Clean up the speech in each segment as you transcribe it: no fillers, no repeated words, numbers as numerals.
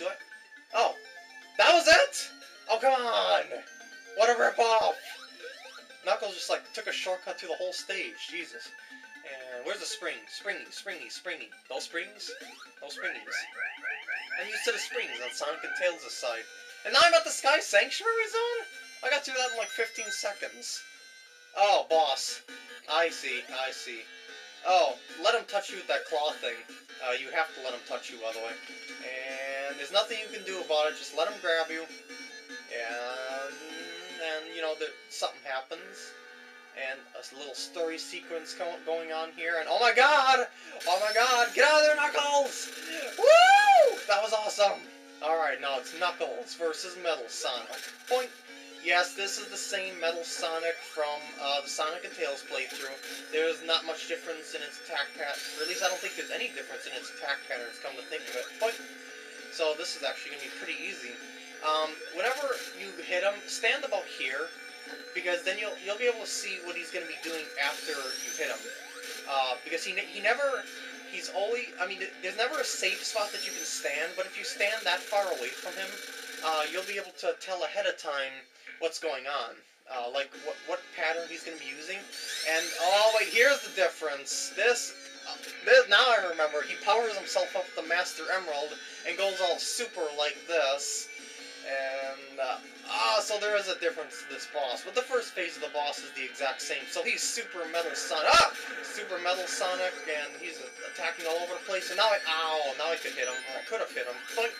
Do I? Oh, that was it? Oh, come on! What a ripoff! Knuckles just like took a shortcut through the whole stage. Jesus. And where's the spring? Springy, springy, springy. Those springs? Those springies. I'm used to the springs on Sonic and Tails' side. And now I'm at the Sky Sanctuary Zone? I got through that in like 15 seconds. Oh, boss. I see, I see. Oh, let him touch you with that claw thing. You have to let him touch you, by the way. And there's nothing you can do about it. Just let him grab you. And then, you know, something happens. And a little story sequence going on here. And oh my god, get out of there, Knuckles! Woo! That was awesome! Alright, now it's Knuckles versus Metal Sonic. Point. Yes, this is the same Metal Sonic from the Sonic and Tails playthrough. There's not much difference in its attack patterns. Or at least I don't think there's any difference in its attack patterns, come to think of it. Point. So this is actually going to be pretty easy. Whenever you hit him, stand about here. Because then you'll be able to see what he's going to be doing after you hit him. Because there's never a safe spot that you can stand, but if you stand that far away from him, you'll be able to tell ahead of time what's going on. Like what pattern he's going to be using. And, oh wait, here's the difference. This, now I remember, he powers himself up with the Master Emerald and goes all super like this. And, so there is a difference to this boss. But the first phase of the boss is the exact same. So he's Super Metal Sonic. Super Metal Sonic, and he's attacking all over the place. And now now I could hit him. Or I could have hit him. But,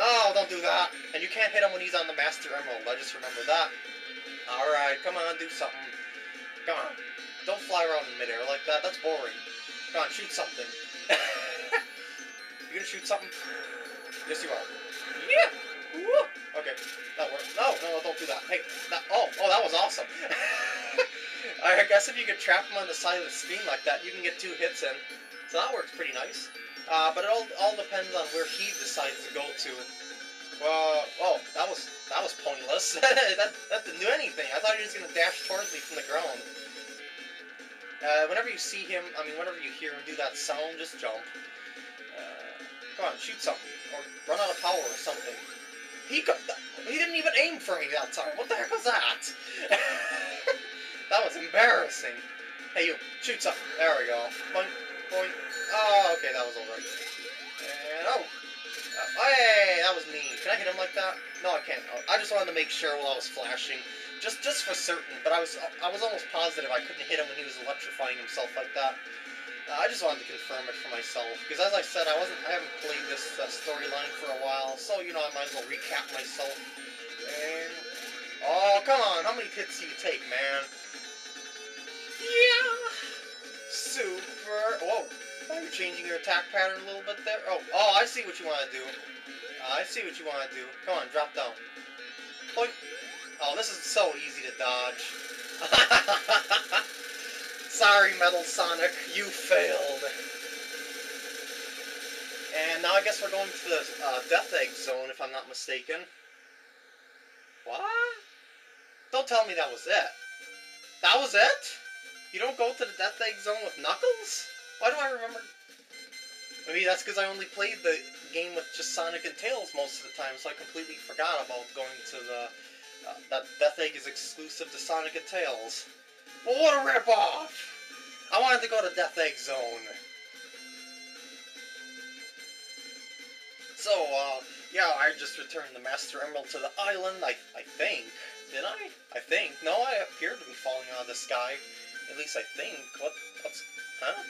oh, don't do that. And you can't hit him when he's on the Master Emerald. I just remember that. Alright, come on, do something. Come on. Don't fly around in midair like that. That's boring. Come on, shoot something. You gonna shoot something? Yes, you are. Yeah! Woo! Okay, that worked. No, no, don't do that. Hey, oh, that was awesome. I guess if you could trap him on the side of the screen like that, you can get 2 hits in. So that works pretty nice. But it all depends on where he decides to go to. Oh, that was pointless. that didn't do anything. I thought he was gonna dash towards me from the ground. Whenever you hear him do that sound, just jump. Come on, shoot something, or run out of power or something. He didn't even aim for me that time. What the heck was that? That was embarrassing. Hey, you, shoot something. There we go. Boink, boink. Oh, okay, that was alright. And, hey, that was me. Can I hit him like that? No, I can't. I just wanted to make sure while I was flashing. Just for certain, but I was almost positive I couldn't hit him when he was electrifying himself like that. I just wanted to confirm it for myself, because as I said, I haven't played this storyline for a while, so, you know, I might as well recap myself. And, oh, come on, how many hits do you take, man? Yeah! Super... Whoa, are you changing your attack pattern a little bit there? Oh, I see what you want to do. I see what you want to do. Come on, drop down. Boink. Oh, this is so easy to dodge. Sorry, Metal Sonic, you failed. And now I guess we're going to the Death Egg Zone, if I'm not mistaken. What? Don't tell me that was it. That was it? You don't go to the Death Egg Zone with Knuckles? Why do I remember? Maybe that's because I only played the game with just Sonic and Tails most of the time, so I completely forgot about going to the... that Death Egg is exclusive to Sonic and Tails. Well, what a ripoff! I wanted to go to Death Egg Zone. So, yeah, I just returned the Master Emerald to the island, I think. Did I? I think. No, I appeared to be falling out of the sky. At least I think. Huh?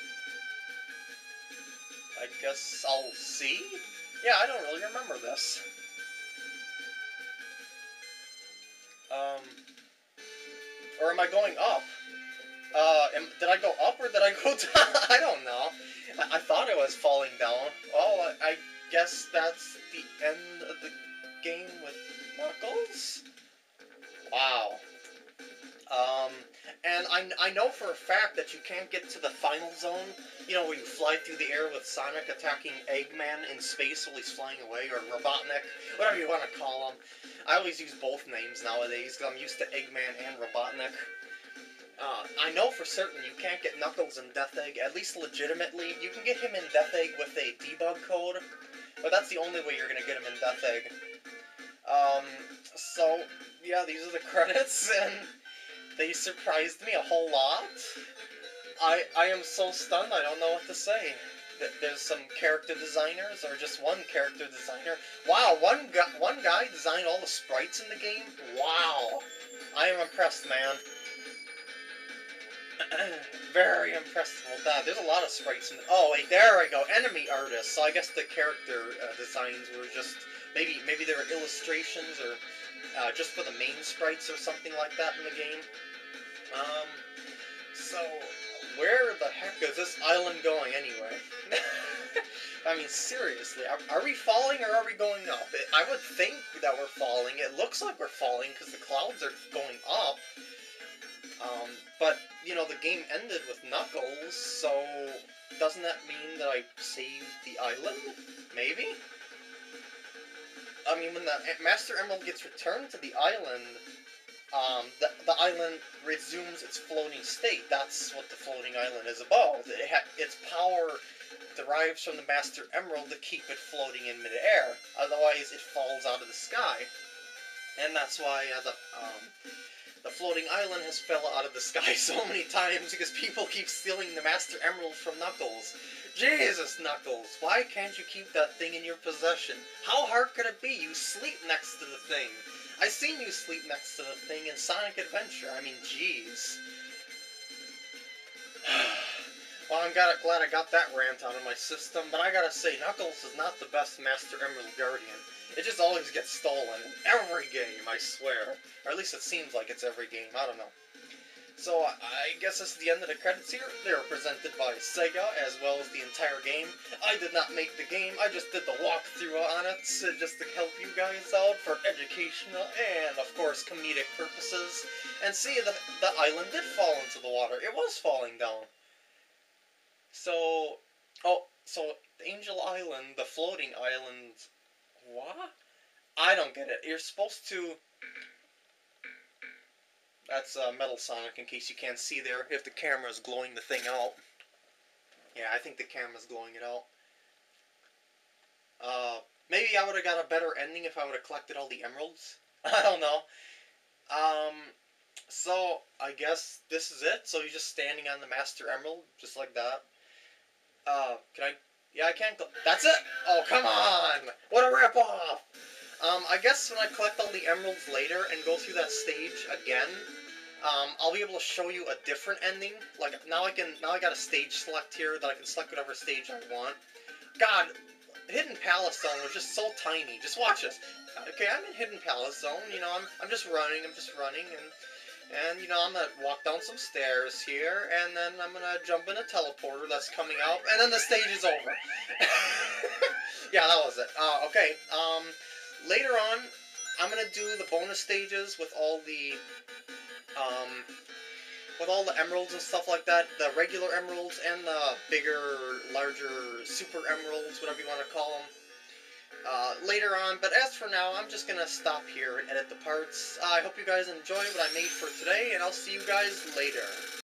I guess I'll see? Yeah, I don't really remember this. Or am I going up? Did I go up or did I go down? I don't know. I thought it was falling down. Well, I guess that's the end of the game with Knuckles? Wow. And I know for a fact that you can't get to the final zone, you know, where you fly through the air with Sonic attacking Eggman in space while he's flying away, or Robotnik, whatever you want to call him. I always use both names nowadays, because I'm used to Eggman and Robotnik. I know for certain you can't get Knuckles in Death Egg, at least legitimately. You can get him in Death Egg with a debug code. But that's the only way you're gonna get him in Death Egg. So, yeah, these are the credits, and they surprised me a whole lot. I am so stunned, I don't know what to say. There's some character designers, or just one character designer. Wow, one guy designed all the sprites in the game? Wow! I am impressed, man. Very impressed with that. There's a lot of sprites in the... Oh, wait, there I go. Enemy artists. So I guess the character designs were just... Maybe there were illustrations, or just for the main sprites or something like that in the game. So... Where the heck is this island going, anyway? I mean, seriously, are we falling or are we going up? I would think that we're falling. It looks like we're falling because the clouds are going up. But, you know, the game ended with Knuckles, so doesn't that mean that I saved the island? Maybe? I mean, when the Master Emerald gets returned to the island... The island resumes its floating state. That's what the floating island is about. Its power derives from the Master Emerald to keep it floating in midair. Otherwise, it falls out of the sky. And that's why the floating island has fell out of the sky so many times, because people keep stealing the Master Emerald from Knuckles. Jesus, Knuckles! Why can't you keep that thing in your possession? How hard could it be? You sleep next to the thing. I seen you sleep next to the thing in Sonic Adventure. I mean, jeez. Well, I'm glad I got that rant out of my system, but I gotta say, Knuckles is not the best Master Emerald Guardian. It just always gets stolen in every game, I swear. Or at least it seems like it's every game, I don't know. So, I guess that's the end of the credits here. They were presented by Sega, as well as the entire game. I did not make the game, I just did the walkthrough on it, just to help you guys out for educational and, of course, comedic purposes. And see, the island did fall into the water. It was falling down. So, so Angel Island, the floating island... What? I don't get it. You're supposed to... That's Metal Sonic, in case you can't see there, if the camera's glowing the thing out. Yeah, I think the camera's glowing it out. Maybe I would have got a better ending if I would have collected all the emeralds. I don't know. So, I guess this is it. So, you're just standing on the Master Emerald, just like that. Can I... Yeah, I can't... That's it! Oh, come on! What a rip-off! I guess when I collect all the emeralds later and go through that stage again, I'll be able to show you a different ending. Like, now I got a stage select here that I can select whatever stage I want. God, Hidden Palace Zone was just so tiny. Just watch this. Okay, I'm in Hidden Palace Zone, you know, I'm just running, and you know, I'm gonna walk down some stairs here, and then I'm gonna jump in a teleporter that's coming out, and then the stage is over. Yeah, that was it. Okay, later on, I'm gonna do the bonus stages with all the, emeralds and stuff like that. The regular emeralds and the bigger, larger super emeralds, whatever you want to call them. Later on, but as for now, I'm just gonna stop here and edit the parts. I hope you guys enjoy what I made for today, and I'll see you guys later.